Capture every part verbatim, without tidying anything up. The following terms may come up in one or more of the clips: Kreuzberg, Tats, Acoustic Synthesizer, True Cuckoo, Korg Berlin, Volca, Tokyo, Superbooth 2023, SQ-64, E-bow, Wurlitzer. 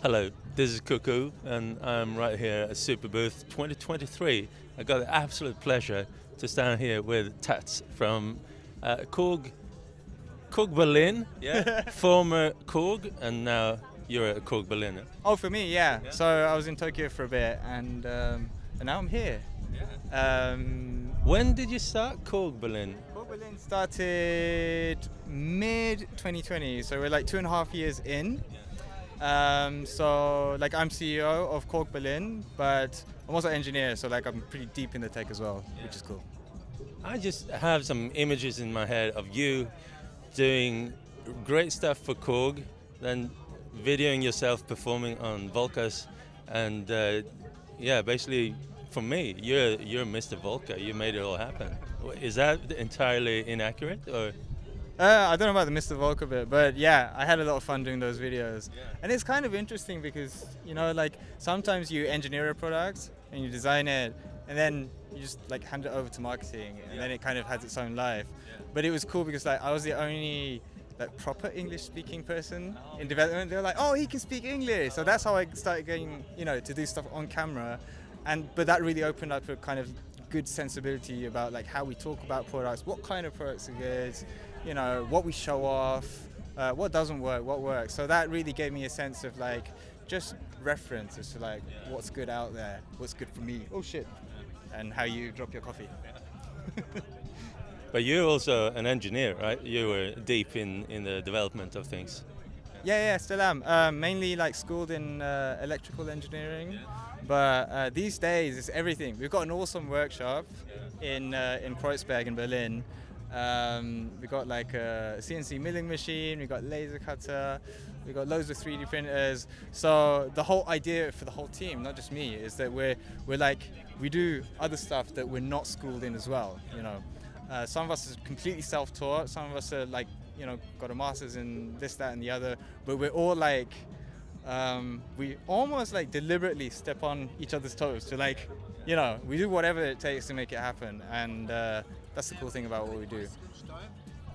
Hello, this is Cuckoo, and I'm right here at Superbooth twenty twenty-three. I got the absolute pleasure to stand here with Tats from uh, Korg, Korg Berlin, yeah, former Korg, and now you're a Korg Berliner. Oh, for me, yeah. yeah. So I was in Tokyo for a bit, and um, and now I'm here. Yeah. Um, when did you start Korg Berlin? Korg Berlin started mid twenty twenty, so we're like two and a half years in. Yeah. Um, so like I'm C E O of Korg Berlin, but I'm also an engineer, so like I'm pretty deep in the tech as well, yeah. which is cool. I just have some images in my head of you doing great stuff for Korg, then videoing yourself performing on Volcas, and uh, yeah, basically for me, you're you're Mister Volca. You made it all happen. Is that entirely inaccurate, or? Uh, I don't know about the Mister Volca bit, but yeah, I had a lot of fun doing those videos. Yeah. And it's kind of interesting because, you know, like sometimes you engineer a product and you design it and then you just like hand it over to marketing and yeah. then it kind of has its own life. Yeah. But it was cool because like I was the only like proper English speaking person oh. in development. They were like, oh, he can speak English. So that's how I started getting, you know, to do stuff on camera. And but that really opened up a kind of good sensibility about like how we talk about products, what kind of products are good, you know, what we show off, uh, what doesn't work, what works. So that really gave me a sense of like just reference as to like yeah. what's good out there, what's good for me, oh shit, yeah. and how you drop your coffee. Yeah. But you're also an engineer, right? You were deep in, in the development of things. Yeah, yeah, still am. Uh, mainly like schooled in uh, electrical engineering. Yeah. But uh, these days it's everything. We've got an awesome workshop yeah. in, uh, in Kreuzberg in Berlin. Um, we got like a C N C milling machine, we got laser cutter, we got loads of three D printers. So the whole idea for the whole team, not just me, is that we're we're like we do other stuff that we're not schooled in as well. You know, uh, some of us are completely self-taught. Some of us are like you know got a master's in this, that, and the other. But we're all like um, we almost like deliberately step on each other's toes to like you know we do whatever it takes to make it happen and. Uh, That's the cool thing about what we do.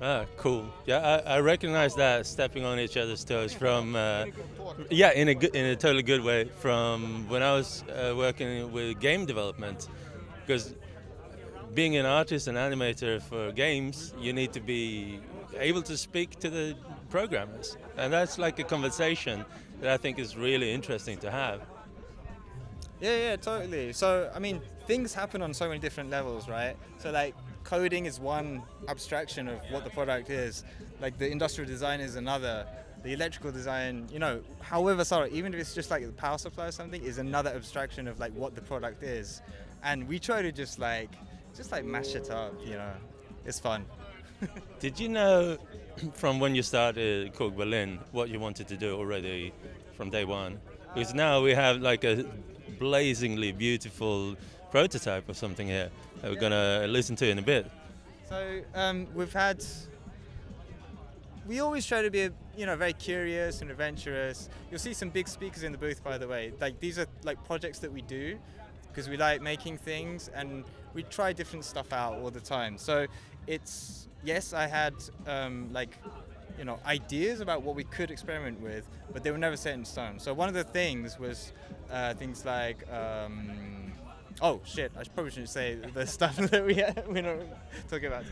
Ah, cool. Yeah, I, I recognize that stepping on each other's toes from, uh, yeah, in a good, in a totally good way. From when I was uh, working with game development, because being an artist and animator for games, you need to be able to speak to the programmers, and that's like a conversation that I think is really interesting to have. Yeah, yeah, totally. So I mean, things happen on so many different levels, right? So like. Coding is one abstraction of what the product is, like the industrial design is another, the electrical design, you know, however, sorry, even if it's just like the power supply or something, is another abstraction of like what the product is. And we try to just like, just like mash it up, you know, it's fun. Did you know from when you started Korg Berlin what you wanted to do already from day one? Because now we have like a blazingly beautiful prototype or something here that we're yeah. gonna listen to in a bit. So um, we've had, we always try to be, you know, very curious and adventurous. You'll see some big speakers in the booth, by the way. Like these are like projects that we do because we like making things and we try different stuff out all the time. So it's yes, I had um, like you know ideas about what we could experiment with, but they were never set in stone. So one of the things was uh, things like. Um, Oh shit! I probably shouldn't say the stuff that we we're not talking about.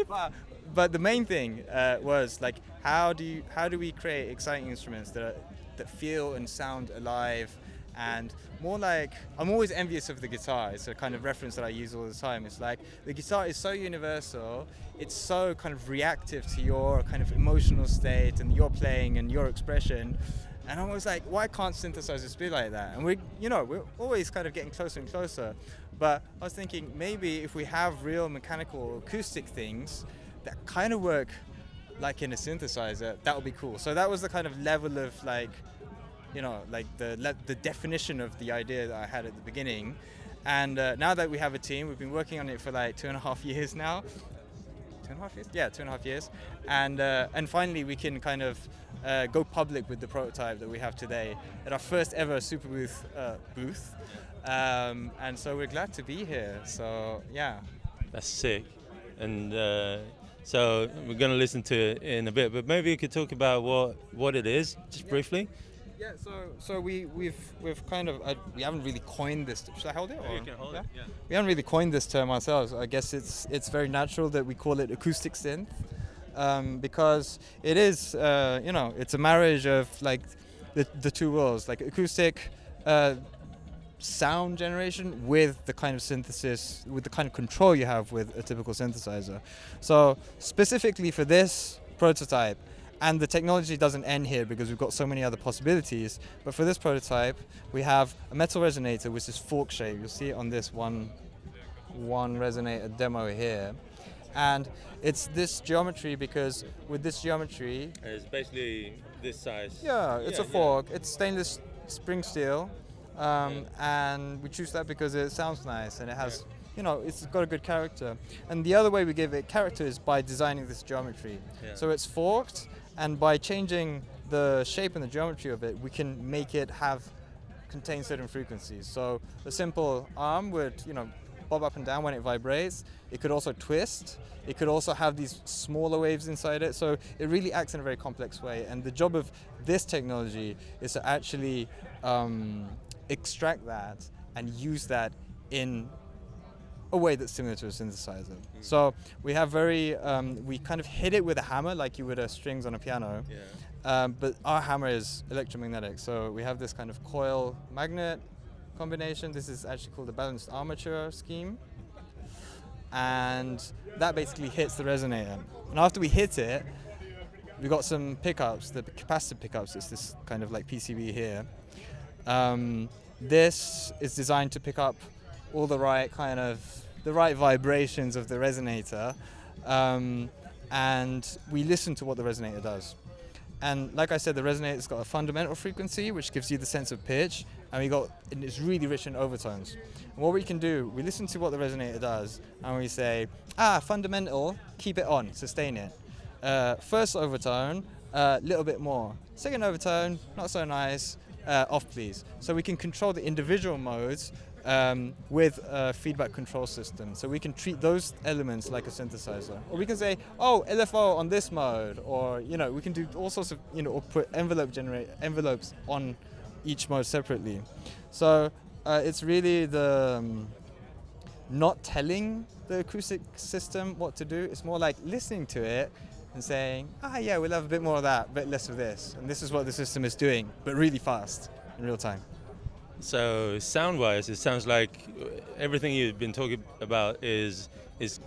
But, but the main thing uh, was like, how do you, how do we create exciting instruments that are, that feel and sound alive, and more like I'm always envious of the guitar. It's a kind of reference that I use all the time. It's like the guitar is so universal. It's so kind of reactive to your kind of emotional state and your playing and your expression. And I was like, why can't synthesizers be like that? And we, you know, we're always kind of getting closer and closer. But I was thinking maybe if we have real mechanical or acoustic things that kind of work like in a synthesizer, that would be cool. So that was the kind of level of like, you know, like the le the definition of the idea that I had at the beginning. And uh, now that we have a team, we've been working on it for like two and a half years now. Two and a half years? Yeah, two and a half years. And, uh, and finally we can kind of uh, go public with the prototype that we have today at our first ever Superbooth uh, booth. Um, and so we're glad to be here, so yeah. That's sick. And uh, so we're gonna listen to it in a bit, but maybe you could talk about what, what it is, just briefly. Yeah, so so we we've we've kind of uh, we haven't really coined this. Should I hold it? Or? Oh, you can hold yeah? it. Yeah. We haven't really coined this term ourselves. I guess it's it's very natural that we call it acoustic synth, um, because it is uh, you know it's a marriage of like the the two worlds, like acoustic uh, sound generation with the kind of synthesis, with the kind of control you have with a typical synthesizer. So specifically for this prototype. And the technology doesn't end here because we've got so many other possibilities. But for this prototype, we have a metal resonator which is fork-shaped. You'll see it on this one, one resonator demo here. And it's this geometry because with this geometry... It's basically this size. Yeah, it's yeah, a fork. Yeah. It's stainless spring steel. Um, yeah. And we choose that because it sounds nice and it has... Yeah. You know, it's got a good character. And the other way we give it character is by designing this geometry. Yeah. So it's forked, and by changing the shape and the geometry of it, we can make it have contain certain frequencies. So a simple arm would, you know, bob up and down when it vibrates. It could also twist. It could also have these smaller waves inside it. So it really acts in a very complex way. And the job of this technology is to actually um, extract that and use that in a way that's similar to a synthesizer. Mm. So we have very, um, we kind of hit it with a hammer like you would uh, strings on a piano, yeah. um, but our hammer is electromagnetic. So we have this kind of coil magnet combination. This is actually called the balanced armature scheme. And that basically hits the resonator. And after we hit it, we got some pickups, the capacitive pickups. It's this kind of like P C B here. Um, this is designed to pick up all the right kind of the right vibrations of the resonator, um, and we listen to what the resonator does. And like I said, the resonator's got a fundamental frequency which gives you the sense of pitch, and we got and it's really rich in overtones. And what we can do, we listen to what the resonator does, and we say, ah, fundamental, keep it on, sustain it. Uh, first overtone, a uh, little bit more. Second overtone, not so nice, uh, off please. So we can control the individual modes. Um, with a feedback control system. So we can treat those elements like a synthesizer. Or we can say, oh, L F O on this mode, or, you know, we can do all sorts of, you know, or put envelope generate envelopes on each mode separately. So uh, it's really the um, not telling the acoustic system what to do. It's more like listening to it and saying, ah, yeah, we'll have a bit more of that, a bit less of this. And this is what the system is doing, but really fast in real time. So sound-wise, it sounds like everything you've been talking about is is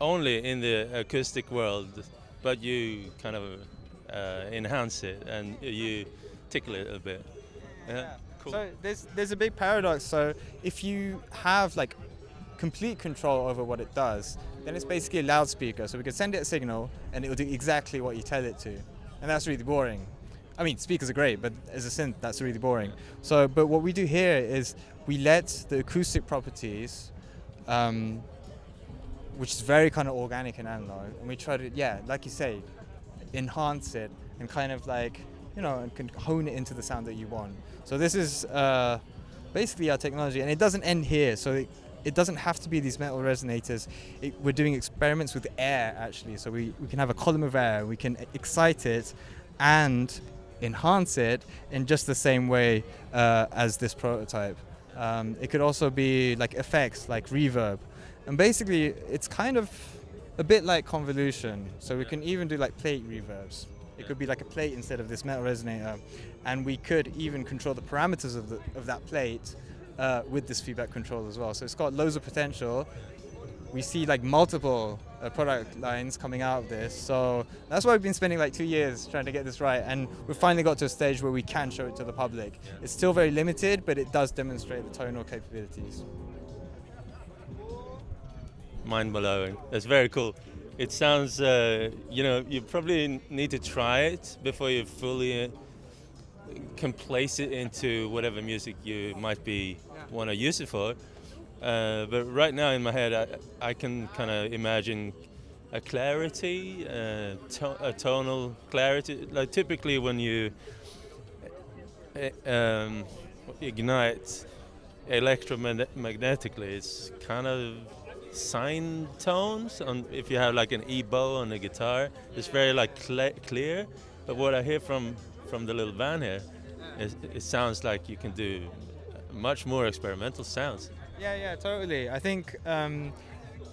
only in the acoustic world, but you kind of uh, enhance it and you tickle it a bit. Yeah, yeah. Cool. So there's there's a big paradox. So if you have like complete control over what it does, then it's basically a loudspeaker. So we could send it a signal, and it will do exactly what you tell it to, and that's really boring. I mean, speakers are great, but as a synth, that's really boring. So, but what we do here is we let the acoustic properties, um, which is very kind of organic and analog, and we try to, yeah, like you say, enhance it and kind of like, you know, and can hone it into the sound that you want. So this is uh, basically our technology, and it doesn't end here. So it, it doesn't have to be these metal resonators. It, we're doing experiments with air, actually. So we, we can have a column of air, we can excite it, and enhance it in just the same way uh, as this prototype. Um, it could also be like effects, like reverb. And basically, it's kind of a bit like convolution. So we can even do like plate reverbs. It could be like a plate instead of this metal resonator. And we could even control the parameters of, the, of that plate uh, with this feedback control as well. So it's got loads of potential. We see like multiple uh, product lines coming out of this. So that's why we've been spending like two years trying to get this right. And we've finally got to a stage where we can show it to the public. Yeah. It's still very limited, but it does demonstrate the tonal capabilities. Mind-blowing. That's very cool. It sounds, uh, you know, you probably need to try it before you fully uh, can place it into whatever music you might be yeah. want to use it for. Uh, but right now in my head, I, I can kind of imagine a clarity, uh, to a tonal clarity. Like typically when you uh, um, ignite electromagnetically, it's kind of sine tones. On, if you have like an E-bow on the guitar, it's very like cl clear. But what I hear from, from the little van here it, it sounds like you can do much more experimental sounds. Yeah, yeah, totally. I think, um,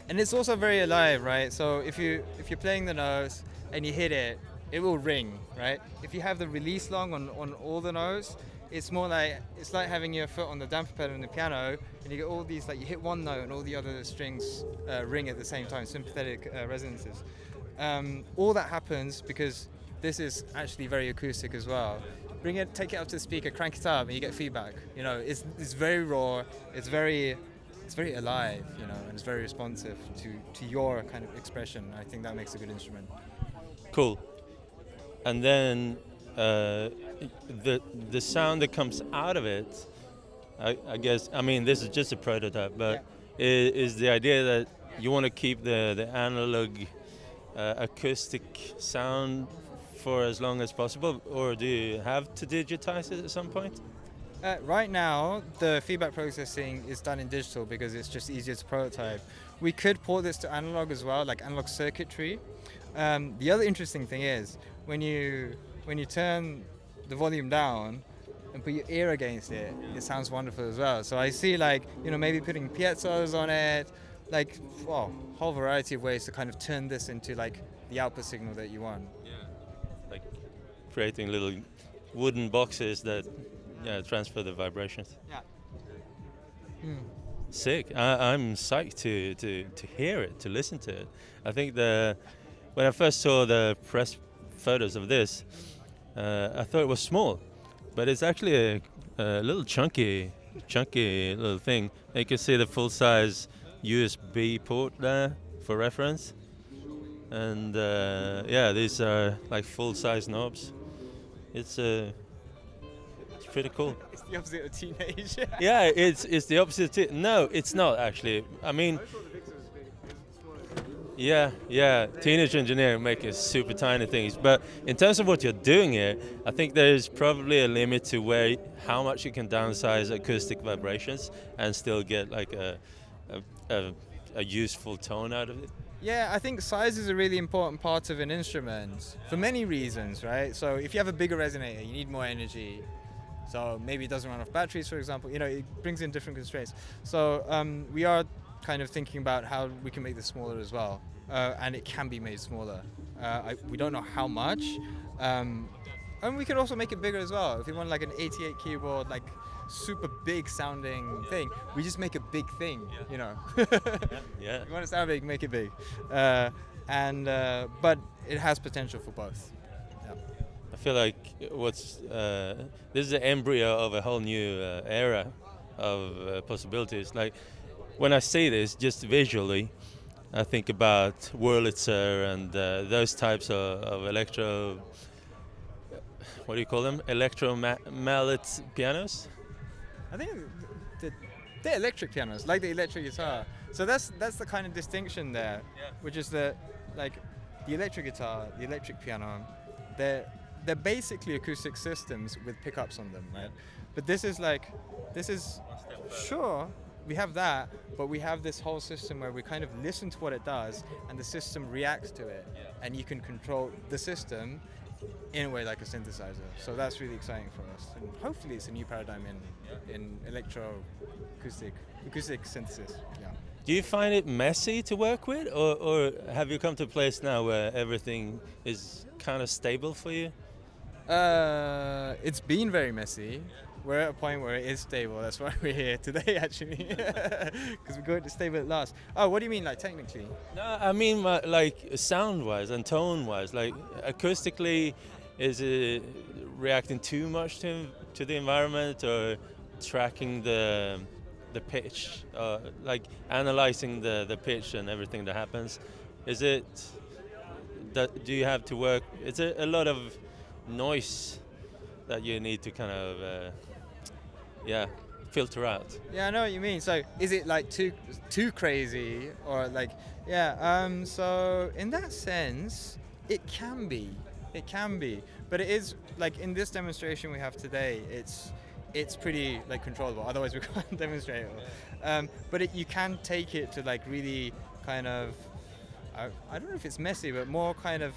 and it's also very alive, right? So if you if you're playing the notes and you hit it, it will ring, right? If you have the release long on on all the notes, it's more like it's like having your foot on the damper pedal in the piano, and you get all these, like, you hit one note and all the other strings uh, ring at the same time, sympathetic uh, resonances. Um, all that happens because this is actually very acoustic as well. Bring it, take it up to the speaker, crank it up, and you get feedback. You know, it's it's very raw. It's very it's very alive. You know, and it's very responsive to to your kind of expression. I think that makes a good instrument. Cool. And then uh, the the sound that comes out of it, I, I guess. I mean, this is just a prototype, but yeah. is, is the idea that you want to keep the the analog uh, acoustic sound for as long as possible, or do you have to digitize it at some point? Uh, right now, the feedback processing is done in digital because it's just easier to prototype. We could port this to analog as well, like analog circuitry. Um, the other interesting thing is when you when you turn the volume down and put your ear against it, it sounds wonderful as well. So I see, like, you know, maybe putting piezzos on it, like, well, whole variety of ways to kind of turn this into like the output signal that you want. Yeah. Like creating little wooden boxes that yeah, transfer the vibrations. Yeah. Mm. Sick. I, I'm psyched to, to, to hear it, to listen to it. I think the when I first saw the press photos of this, uh, I thought it was small, but it's actually a, a little chunky, chunky little thing. And you can see the full-size U S B port there for reference. And uh, yeah, these are like full-size knobs. It's uh, it's pretty cool. It's the opposite of teenage. Yeah, it's it's the opposite. Of no, it's not actually. I mean, yeah, yeah. Teenage engineering making super tiny things, but in terms of what you're doing here, I think there is probably a limit to where how much you can downsize acoustic vibrations and still get like a a, a, a useful tone out of it. Yeah, I think size is a really important part of an instrument for many reasons, right? So if you have a bigger resonator, you need more energy. So maybe it doesn't run off batteries, for example. You know, it brings in different constraints. So um, we are kind of thinking about how we can make this smaller as well. Uh, and it can be made smaller. Uh, I, we don't know how much. Um, and we can also make it bigger as well. If you want like an eighty-eight keyboard, like super big sounding yeah. thing, we just make a big thing, yeah. you know. yeah, yeah. You want to sound big, make it big. Uh, and uh, but it has potential for both. Yeah. I feel like what's uh, this is the embryo of a whole new uh, era of uh, possibilities. Like when I see this, just visually, I think about Wurlitzer and uh, those types of, of electro. What do you call them? Electro ma mallet pianos. I think they're, they're electric pianos, like the electric guitar. Yeah. So that's that's the kind of distinction there, yeah. which is that like the electric guitar, the electric piano, they're they're basically acoustic systems with pickups on them, right? But this is like this is sure we have that, but we have this whole system where we kind of listen to what it does, and the system reacts to it, yeah. and you can control the system in a way like a synthesizer. So that's really exciting for us, and hopefully it's a new paradigm in in electro acoustic acoustic synthesis. Yeah. Do you find it messy to work with, or, or have you come to a place now where everything is kind of stable for you? Uh, it's been very messy. We're at a point where it is stable. That's why we're here today, actually, because we're going to stable at last. Oh, what do you mean, like technically? No, I mean like sound-wise and tone-wise. Like acoustically, is it reacting too much to to the environment, or tracking the the pitch, uh, like analyzing the the pitch and everything that happens? Is it that do you have to work? Is it a lot of noise that you need to kind of uh, yeah filter out? Yeah, I know what you mean. So is it like too too crazy, or like yeah? Um, so in that sense, it can be, it can be, but it is like in this demonstration we have today, it's it's pretty like controllable. Otherwise we can't demonstrate it. Um, but it, you can take it to like really kind of I, I don't know if it's messy, but more kind of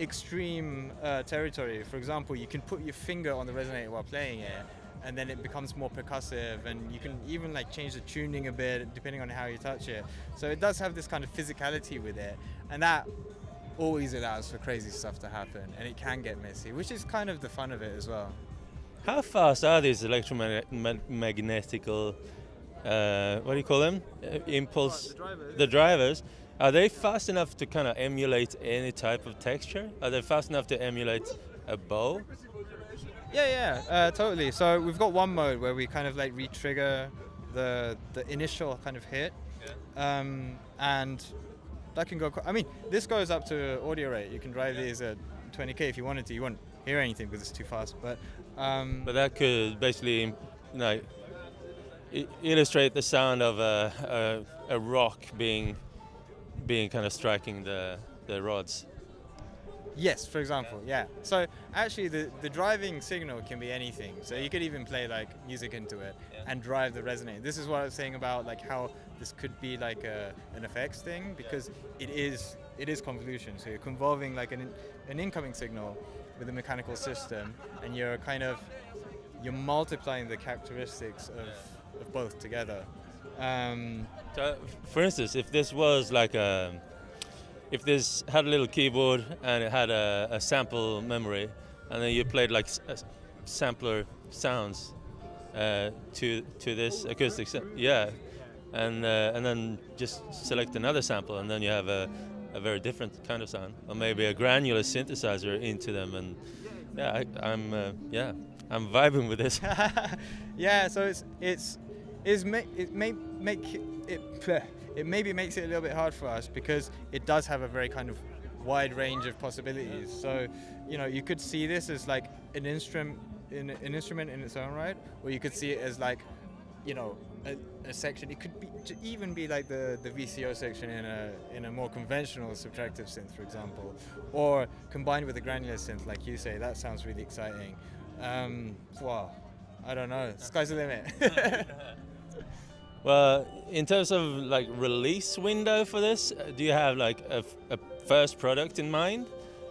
extreme uh, territory. For example, you can put your finger on the resonator while playing it, and then it becomes more percussive, and you can even like change the tuning a bit depending on how you touch it. So it does have this kind of physicality with it, and that always allows for crazy stuff to happen, and it can get messy, which is kind of the fun of it as well. How fast are these electromagnetical, uh, what do you call them? Uh, impulse, the drivers. the drivers, are they fast enough to kind of emulate any type of texture? Are they fast enough to emulate a bow? Yeah, yeah, uh, totally. So we've got one mode where we kind of like re-trigger the the initial kind of hit, yeah. um, and that can go. I mean, this goes up to audio rate. You can drive yeah. these at twenty K if you wanted to. You won't hear anything because it's too fast. But um, but that could basically, you know, illustrate the sound of a a, a rock being being kind of striking the the rods. Yes, for example, yeah. So actually the, the driving signal can be anything. So you could even play like music into it yeah. and drive the resonator. This is what I was saying about like how this could be like a, an effects thing, because yeah. it is it is convolution. So you're convolving like an, an incoming signal with a mechanical system, and you're kind of, you're multiplying the characteristics of, yeah. of both together. Um, so for instance, if this was like a, if this had a little keyboard and it had a, a sample memory, and then you played like s sampler sounds uh, to to this acoustic, yeah, and uh, and then just select another sample, and then you have a, a very different kind of sound, or maybe a granular synthesizer into them, and yeah, I, I'm uh, yeah, I'm vibing with this. Yeah, so it's it's is make it may make it. Bleh. It maybe makes it a little bit hard for us because it does have a very kind of wide range of possibilities. So, you know, you could see this as like an instrument in an instrument in its own right, or you could see it as like, you know, a, a section. It could be to even be like the the V C O section in a in a more conventional subtractive synth, for example, or combined with a granular synth, like you say. That sounds really exciting. Um, wow, I don't know. Sky's the limit. Well, in terms of like release window for this, do you have like a, a first product in mind?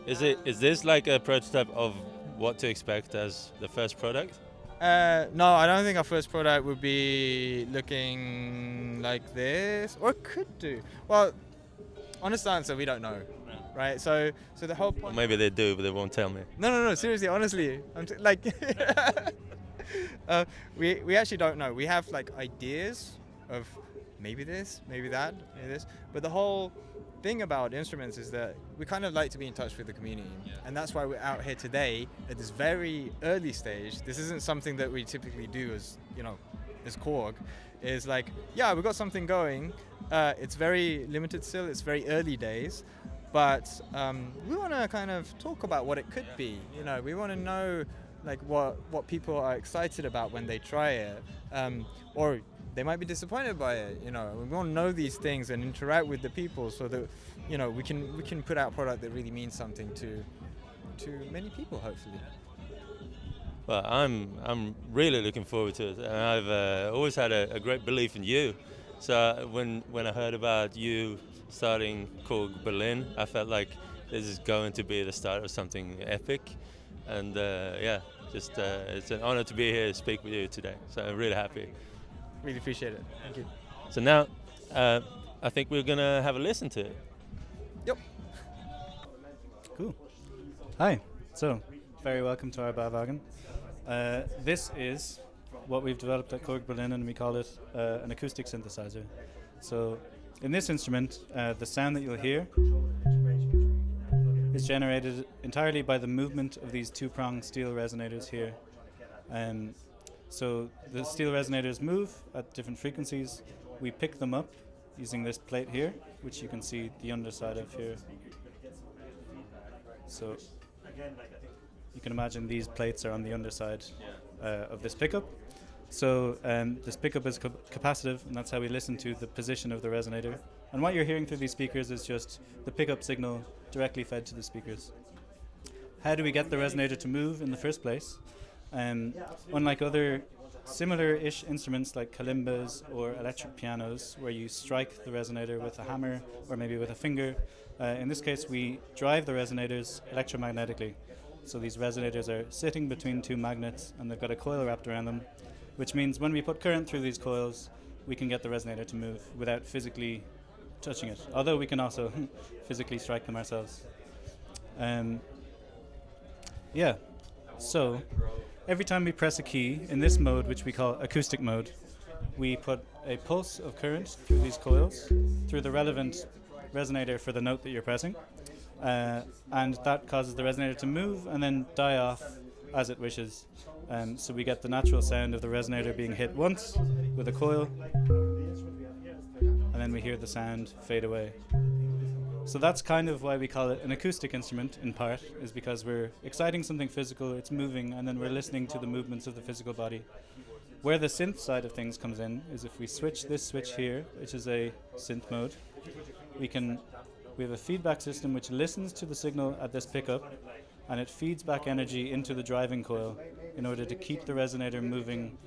Is it is this like a prototype of what to expect as the first product? Uh, no, I don't think our first product would be looking like this, or it could do. Well, honest answer, we don't know, right? So, so the whole point. Well, maybe they do, but they won't tell me. No, no, no. Seriously, honestly, I'm t like. uh, we we actually don't know. We have like ideas of maybe this, maybe that, maybe this. But the whole thing about instruments is that we kind of like to be in touch with the community. Yeah. And that's why we're out here today at this very early stage. This isn't something that we typically do as, you know, as Korg. It's like, yeah, we've got something going. Uh, it's very limited still. It's very early days. But um, we want to kind of talk about what it could yeah. be. You know, we want to know like what, what people are excited about when they try it. Um, or they might be disappointed by it, you know. We want to know these things and interact with the people so that, you know, we can we can put out a product that really means something to to many people, hopefully. Well, I'm I'm really looking forward to it, and I've uh, always had a, a great belief in you. So when when I heard about you starting Korg Berlin, I felt like this is going to be the start of something epic, and uh, yeah, just uh, it's an honor to be here to speak with you today. So I'm really happy. Really appreciate it. Thank you. So now, uh, I think we're gonna have a listen to it. Yep. Cool. Hi. So, very welcome to our Bauwagen. Uh, this is what we've developed at Korg Berlin, and we call it uh, an acoustic synthesizer. So, in this instrument, uh, the sound that you'll hear is generated entirely by the movement of these two-pronged steel resonators here. Um, So the steel resonators move at different frequencies. We pick them up using this plate here, which you can see the underside of here. So you can imagine these plates are on the underside uh, of this pickup. So um, this pickup is cap capacitive, and that's how we listen to the position of the resonator. And what you're hearing through these speakers is just the pickup signal directly fed to the speakers. How do we get the resonator to move in the first place? Um, unlike other similar-ish instruments like kalimbas or electric pianos, where you strike the resonator with a hammer or maybe with a finger, Uh, in this case, we drive the resonators electromagnetically. So these resonators are sitting between two magnets, and they've got a coil wrapped around them, which means when we put current through these coils, we can get the resonator to move without physically touching it, although we can also physically strike them ourselves. Um, yeah, so every time we press a key, in this mode, which we call acoustic mode, we put a pulse of current through these coils, through the relevant resonator for the note that you're pressing, uh, and that causes the resonator to move and then die off as it wishes. Um, so we get the natural sound of the resonator being hit once with a coil, and then we hear the sound fade away. So that's kind of why we call it an acoustic instrument, in part, is because we're exciting something physical, it's moving, and then we're listening to the movements of the physical body. Where the synth side of things comes in is if we switch this switch here, which is a synth mode, we can we have a feedback system which listens to the signal at this pickup, and it feeds back energy into the driving coil in order to keep the resonator moving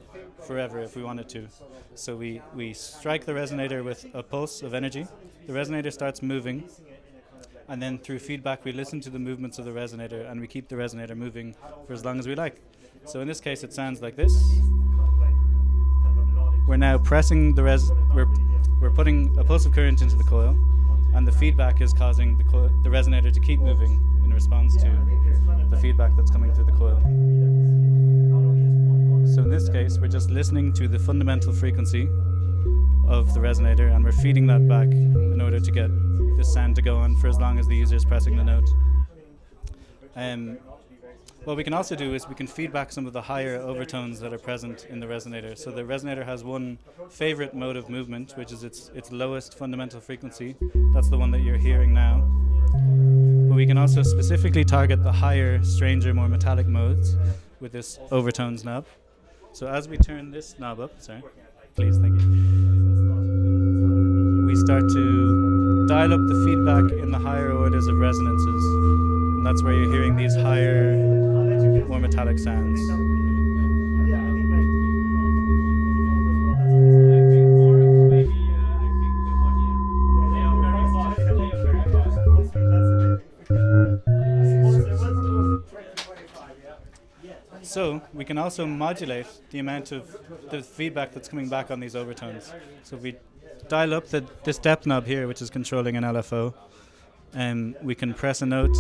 forever if we wanted to. So we, we strike the resonator with a pulse of energy, the resonator starts moving, and then through feedback we listen to the movements of the resonator and we keep the resonator moving for as long as we like. So in this case it sounds like this. We're now pressing the res... We're, we're putting a pulse of current into the coil, and the feedback is causing the, coil, the resonator to keep moving in response to the feedback that's coming through the coil. So in this case, we're just listening to the fundamental frequency of the resonator, and we're feeding that back in order to get this sound to go on for as long as the user is pressing the note. Um, What we can also do is we can feed back some of the higher overtones that are present in the resonator. So the resonator has one favorite mode of movement, which is its, its lowest fundamental frequency. That's the one that you're hearing now. But we can also specifically target the higher, stranger, more metallic modes with this overtones knob. So as we turn this knob up, sorry, please, thank you. We start to dial up the feedback in the higher orders of resonances. And that's where you're hearing these higher, more metallic sounds. So we can also modulate the amount of the feedback that's coming back on these overtones. So if we dial up the, this depth knob here, which is controlling an L F O, um, we can press a note,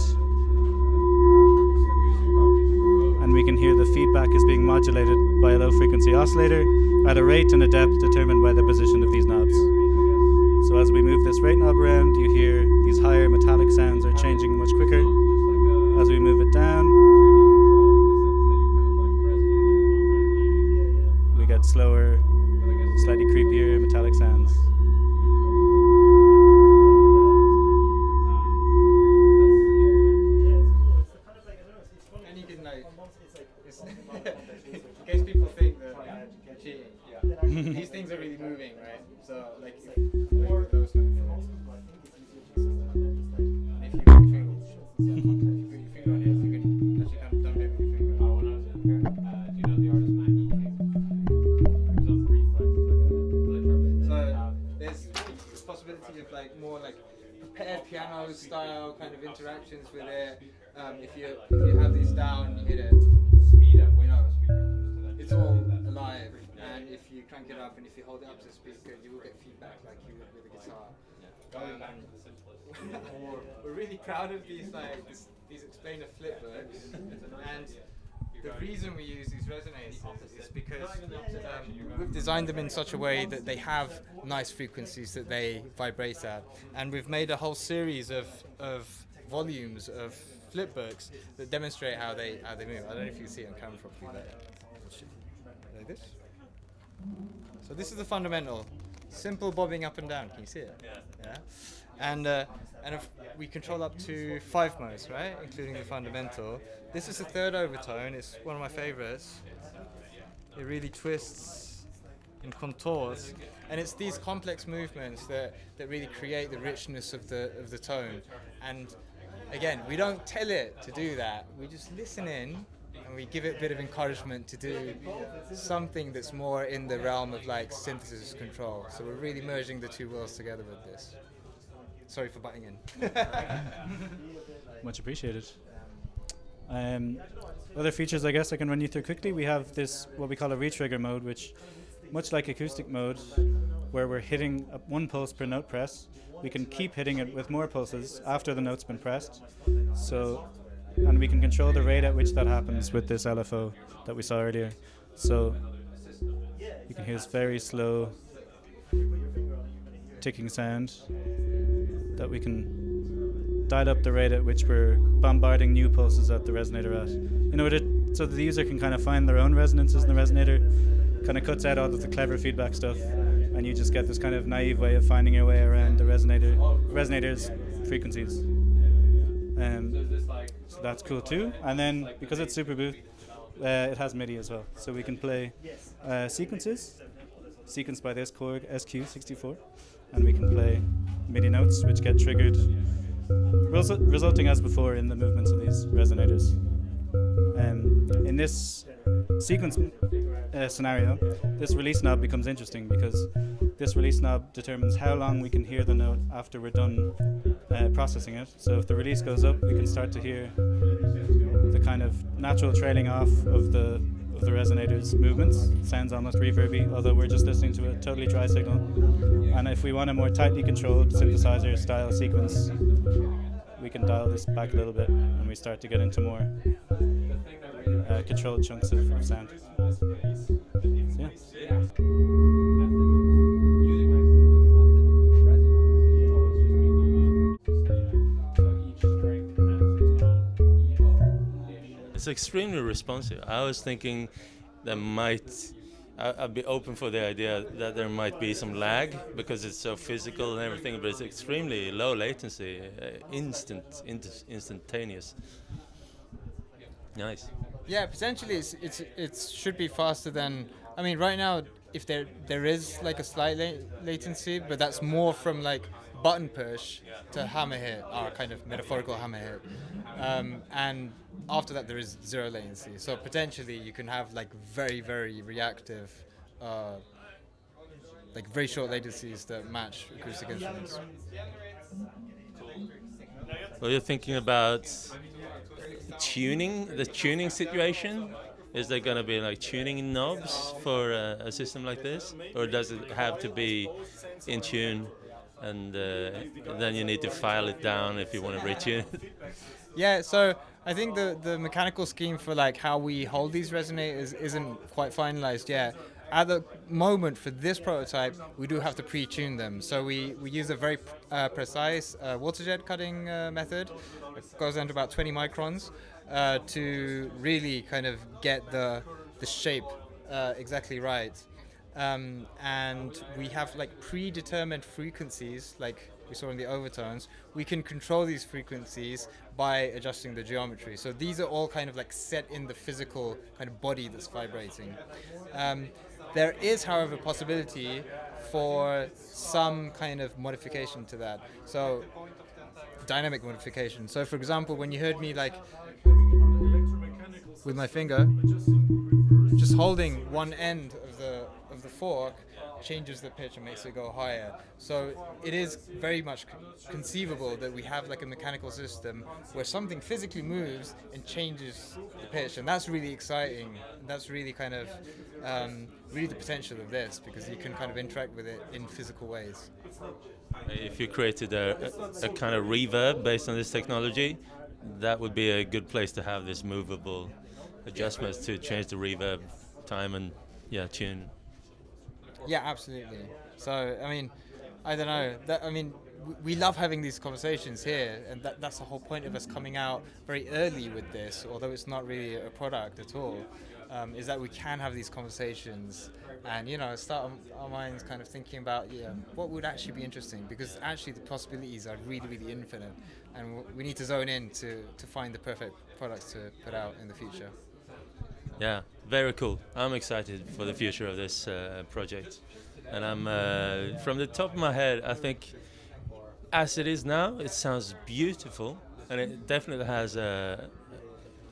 and we can hear the feedback is being modulated by a low-frequency oscillator at a rate and a depth determined by the position of these knobs. So as we move this rate knob around, you hear these higher metallic sounds are changing much quicker. As we move it down, we get slower, slightly creepier metallic sounds. These things are really moving, right? So, like, if, like those kind of things. If you put your finger on it, you can actually kind of dump it with your finger. Oh, when I was in there, do you know the artist Matt E? He was on three, like, so, there's possibilities of, like, more, like, prepared piano style kind of interactions with it. Um, if, you, if you have this down, you hit it. Speed up, we know. It's all alive. And if you crank it up and if you hold it up to the speaker, you will get feedback like you would with a guitar. Um, we're really proud of these like this, these explainer flip books, and the reason we use these resonators is because um, we've designed them in such a way that they have nice frequencies that they vibrate at, and we've made a whole series of of volumes of flip books that demonstrate how they how they move. I don't know if you can see it on camera properly there. Like this. So this is the fundamental, simple bobbing up and down. Can you see it? Yeah. yeah. And uh, and if we control up to five modes, right, including the fundamental. This is the third overtone. It's one of my favorites. It really twists and contours, and it's these complex movements that that really create the richness of the of the tone. And again, we don't tell it to do that. We just listen in. And we give it a bit of encouragement to do something that's more in the realm of like synthesis control. So we're really merging the two worlds together with this. Sorry for butting in. Much appreciated. Um, other features, I guess, I can run you through quickly. We have this, what we call a retrigger mode, which, much like acoustic mode, where we're hitting up one pulse per note press, we can keep hitting it with more pulses after the note's been pressed. So, and we can control the rate at which that happens with this L F O that we saw earlier. So you can hear this very slow ticking sound that we can dial up the rate at which we're bombarding new pulses at the resonator at, in order so that the user can kind of find their own resonances in the resonator. Kind of cuts out all of the clever feedback stuff, and you just get this kind of naive way of finding your way around the resonator, resonator's frequencies. Um, so that's cool too. And then because it's Superbooth, uh, it has MIDI as well, so we can play uh, sequences, sequenced by this Korg S Q sixty-four, and we can play MIDI notes which get triggered, resu resulting as before in the movements of these resonators. Um, in this sequence uh, scenario, this release knob becomes interesting because this release knob determines how long we can hear the note after we're done uh, processing it. So if the release goes up, we can start to hear the kind of natural trailing off of the of the resonator's movements. It sounds almost reverby, although we're just listening to a totally dry signal. And if we want a more tightly controlled synthesizer style sequence, we can dial this back a little bit and we start to get into more uh, controlled chunks of, of sound. So, yeah. It's extremely responsive. I was thinking that might, I, I'd be open for the idea that there might be some lag because it's so physical and everything, but it's extremely low latency, uh, instant, inst instantaneous. Nice. Yeah, potentially it's, it's it should be faster than, I mean, right now, if there there is like a slight la latency, but that's more from like button push to hammer hit, our kind of metaphorical hammer hit. Um, and after that there is zero latency. So potentially you can have like very, very reactive, uh, like very short latencies that match acoustic instruments. Well, you're thinking about tuning, the tuning situation? Is there going to be like tuning knobs for a, a system like this? Or does it have to be in tune? And uh, then you need to file it down if you want to retune it. Yeah, so I think the, the mechanical scheme for like how we hold these resonators isn't quite finalized yet. At the moment for this prototype, we do have to pre-tune them. So we, we use a very uh, precise uh, waterjet cutting uh, method. It goes down to about twenty microns uh, to really kind of get the, the shape uh, exactly right. Um, and we have like predetermined frequencies, like we saw in the overtones. We can control these frequencies by adjusting the geometry. So these are all kind of like set in the physical kind of body that's vibrating. Um, there is, however, possibility for some kind of modification to that. So dynamic modification. So for example, when you heard me like with my finger, just holding one end of the of the fork changes the pitch and makes it go higher. So it is very much conceivable that we have like a mechanical system where something physically moves and changes the pitch, and that's really exciting. That's really kind of um, really the potential of this, because you can kind of interact with it in physical ways. If you created a, a, a kind of reverb based on this technology, that would be a good place to have this movable adjustments to change the reverb time and yeah tune. Yeah, absolutely. So I mean, I don't know. That, I mean, we love having these conversations here, and that, that's the whole point of us coming out very early with this. Although it's not really a product at all, um, is that we can have these conversations and you know start our minds kind of thinking about yeah what would actually be interesting, because actually the possibilities are really really infinite, and we need to zone in to to find the perfect products to put out in the future. Yeah, very cool. I'm excited for the future of this uh, project. And I'm, uh, from the top of my head, I think as it is now, it sounds beautiful. And it definitely has a,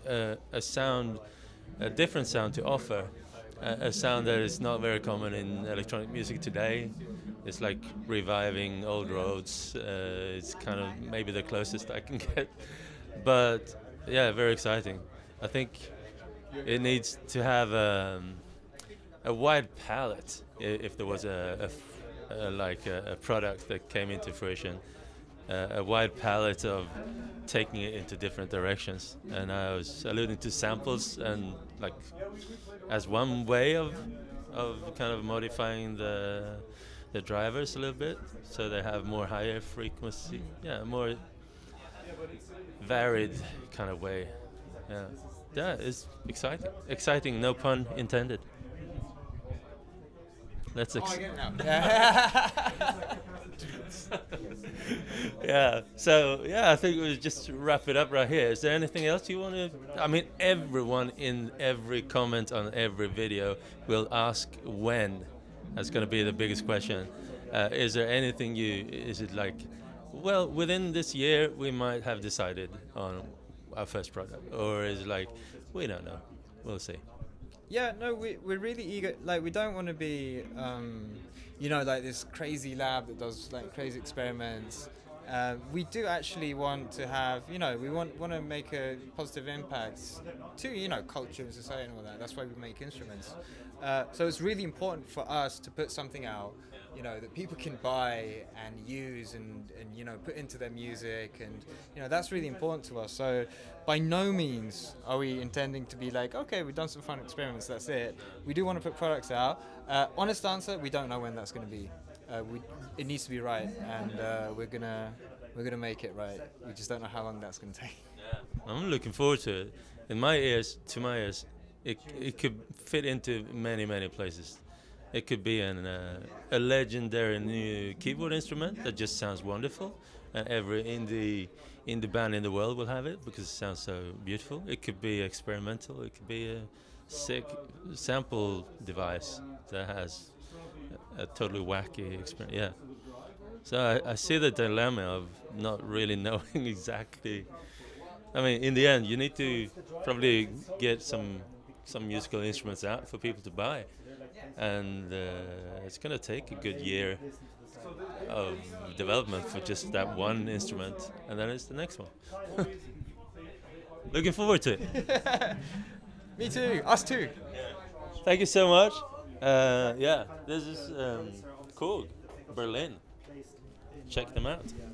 a, a sound, a different sound to offer. a, a sound that is not very common in electronic music today. It's like reviving old roads. Uh, it's kind of maybe the closest I can get. But yeah, very exciting. I think it needs to have a, a wide palette if there was a, a, a like a, a product that came into fruition. Uh, a wide palette of taking it into different directions, and I was alluding to samples and like as one way of of kind of modifying the the drivers a little bit so they have more higher frequency, yeah, more varied kind of way. Yeah, yeah, it's exciting, exciting, no pun intended. Let's ex- oh, I yeah, so yeah, I think we'll just wrap it up right here. Is there anything else you want to? I mean, everyone in every comment on every video will ask when. That's going to be the biggest question. Uh, is there anything you? Is it like, well, within this year we might have decided on our first product, or is it like, we don't know, we'll see. Yeah, no, we we're really eager. Like, we don't want to be, um, you know, like this crazy lab that does like crazy experiments. Uh, we do actually want to have, you know, we want want to make a positive impact to, you know, culture and society and all that. That's why we make instruments. Uh, so it's really important for us to put something out, you know, that people can buy and use and, and you know, put into their music, and you know, that's really important to us. So by no means are we intending to be like, okay, we've done some fun experiments, that's it. We do want to put products out. Uh, honest answer, we don't know when that's going to be. Uh, we, it needs to be right, and uh, we're gonna we're gonna make it right. We just don't know how long that's gonna take. Yeah. I'm looking forward to it. In my ears, to my ears, it it could fit into many many places. It could be an uh, a legendary new keyboard instrument that just sounds wonderful, and every indie indie band in the world will have it because it sounds so beautiful. It could be experimental. It could be a sick sample device that has a totally wacky experience, yeah. So I, I see the dilemma of not really knowing exactly. I mean, in the end, you need to probably get some some musical instruments out for people to buy, and uh, it's gonna take a good year of development for just that one instrument, and then it's the next one. Looking forward to it. Me too. Us too. Thank you so much. Uh, yeah, this is um, Korg Berlin. Check them out.